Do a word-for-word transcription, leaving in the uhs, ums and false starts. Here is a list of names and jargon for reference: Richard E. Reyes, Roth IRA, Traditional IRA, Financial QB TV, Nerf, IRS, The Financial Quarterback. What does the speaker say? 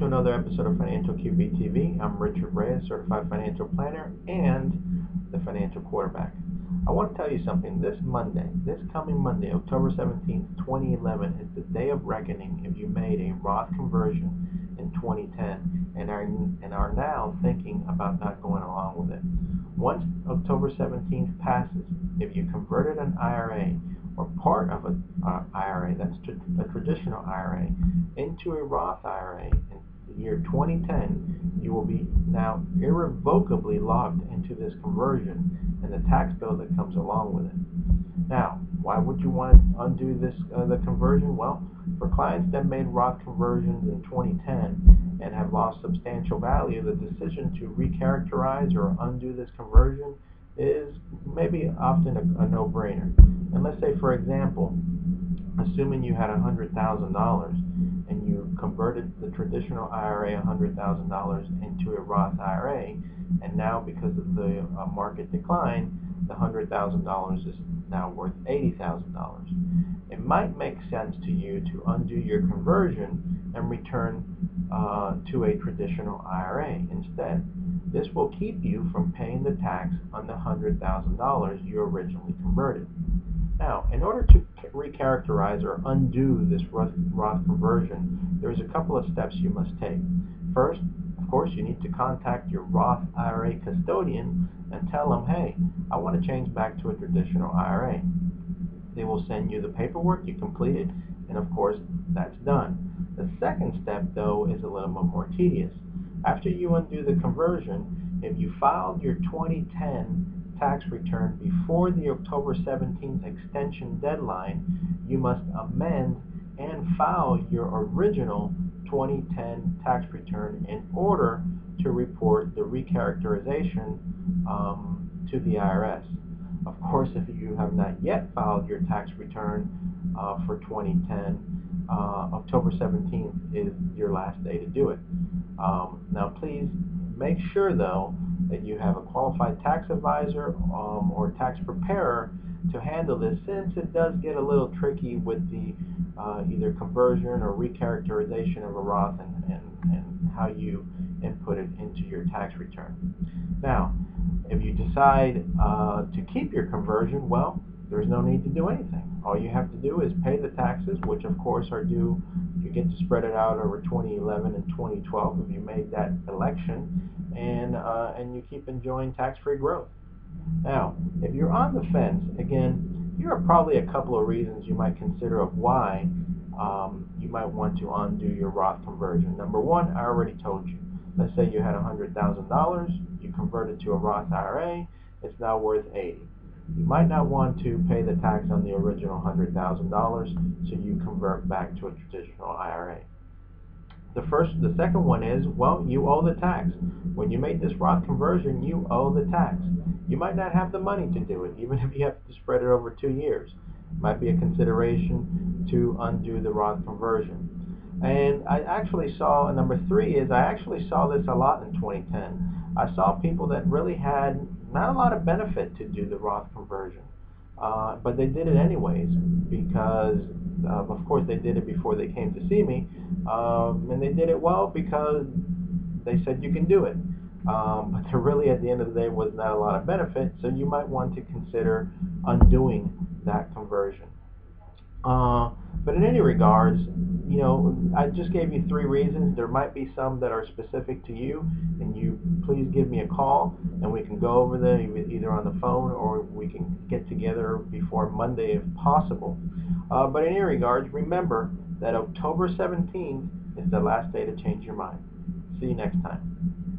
to another episode of Financial Q B T V. I'm Richard Reyes, Certified Financial Planner and The Financial Quarterback. I want to tell you something. This Monday, this coming Monday, October seventeenth, twenty eleven, is the day of reckoning if you made a Roth conversion in twenty ten and are, and are now thinking about not going along with it. Once October seventeenth passes, if you converted an I R A or part of an uh, I R A, that's tr a traditional I R A, into a Roth I R A in the year twenty ten, you will be now irrevocably locked into this conversion and the tax bill that comes along with it. Now, why would you want to undo this uh, the conversion? Well, for clients that made Roth conversions in twenty ten and have lost substantial value, the decision to recharacterize or undo this conversion is maybe often a, a no-brainer. And let's say, for example, assuming you had one hundred thousand dollars and you converted the traditional I R A one hundred thousand dollars into a Roth I R A, and now because of the uh, market decline, the one hundred thousand dollars is now worth eighty thousand dollars. It might make sense to you to undo your conversion and return uh, to a traditional I R A instead. This will keep you from paying the tax on the one hundred thousand dollars you originally converted. Now, in order to recharacterize or undo this Roth conversion, there's a couple of steps you must take. First, of course, you need to contact your Roth I R A custodian and tell them, hey, I want to change back to a traditional I R A. They will send you the paperwork you completed, and of course, that's done. The second step, though, is a little bit more tedious. After you undo the conversion, if you filed your twenty ten tax return before the October seventeenth extension deadline, you must amend and file your original twenty ten tax return in order to report the recharacterization um, to the I R S. Of course, if you have not yet filed your tax return uh, for twenty ten, uh, October seventeenth is your last day to do it. Um, now please make sure, though, that you have a qualified tax advisor um, or tax preparer to handle this, since it does get a little tricky with the uh, either conversion or recharacterization of a Roth and, and, and how you input it into your tax return. Now, if you decide uh, to keep your conversion, well, there's no need to do anything. All you have to do is pay the taxes, which of course are due. You get to spread it out over twenty eleven and twenty twelve if you made that election, and uh, and you keep enjoying tax-free growth. Now, if you're on the fence, again, here are probably a couple of reasons you might consider of why um, you might want to undo your Roth conversion. Number one, I already told you. Let's say you had one hundred thousand dollars, you converted to a Roth I R A, it's now worth eighty thousand dollars. You might not want to pay the tax on the original one hundred thousand dollars, so you convert back to a traditional I R A. The first, the second one is, well, you owe the tax. When you made this Roth conversion, you owe the tax. You might not have the money to do it, even if you have to spread it over two years. It might be a consideration to undo the Roth conversion. And I actually saw, and number three is, I actually saw this a lot in twenty ten. I saw people that really had not a lot of benefit to do the Roth conversion, uh, but they did it anyways because, uh, of course, they did it before they came to see me, um, and they did it well because they said you can do it. Um, but there really, at the end of the day, was not a lot of benefit, so you might want to consider undoing that conversion. Uh, but in any regards, you know, I just gave you three reasons. There might be some that are specific to you, and you please give me a call, and we can go over them either on the phone or we can get together before Monday if possible. Uh, but in any regards, remember that October seventeenth is the last day to change your mind. See you next time.